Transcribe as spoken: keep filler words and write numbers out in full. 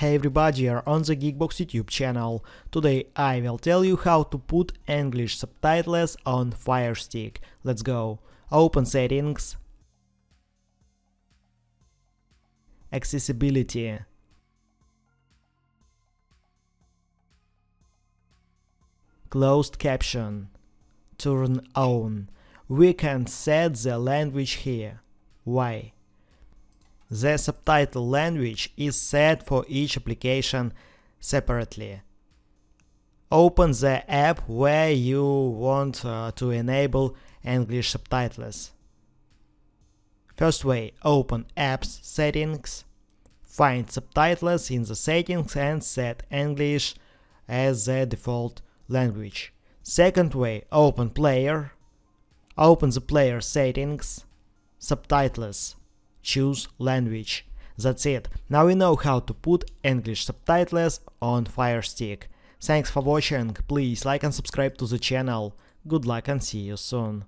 Hey everybody, you are on the Geekbox YouTube channel. Today I will tell you how to put English subtitles on Firestick. Let's go. Open settings. Accessibility. Closed caption. Turn on. We can set the language here. Why? The subtitle language is set for each application separately. Open the app where you want uh, to enable English subtitles. First way, open Apps, Settings, find Subtitles in the settings and set English as the default language. Second way, open Player, open the Player settings, Subtitles. Choose language. That's it. Now we know how to put English subtitles on Firestick. Thanks for watching. Please like and subscribe to the channel. Good luck and see you soon.